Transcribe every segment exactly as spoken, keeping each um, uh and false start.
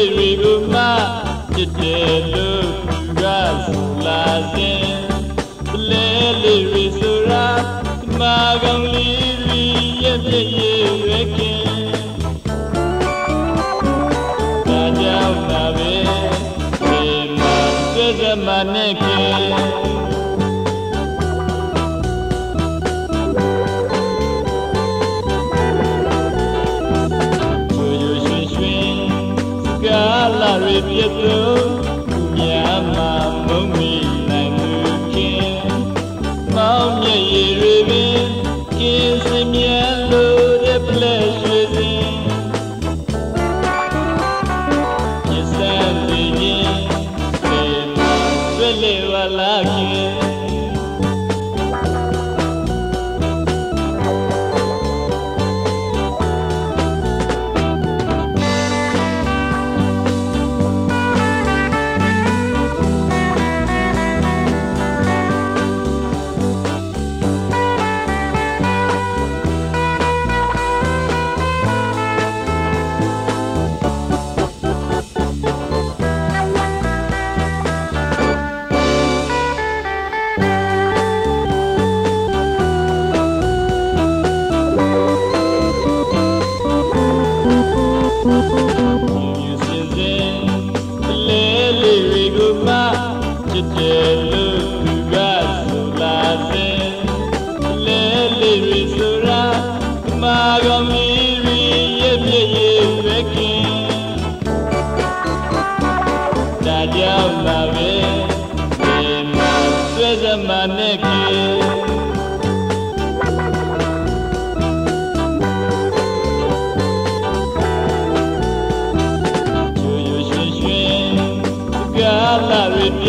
Rumba, the little grass, la zen, the little resura, the magan lily, and the yerekin. Tajau nabe, the master mannequin.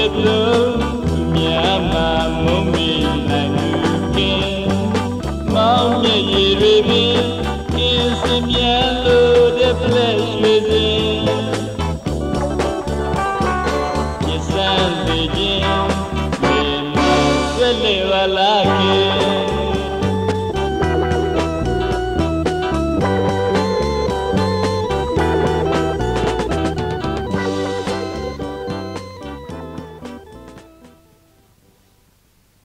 Get low.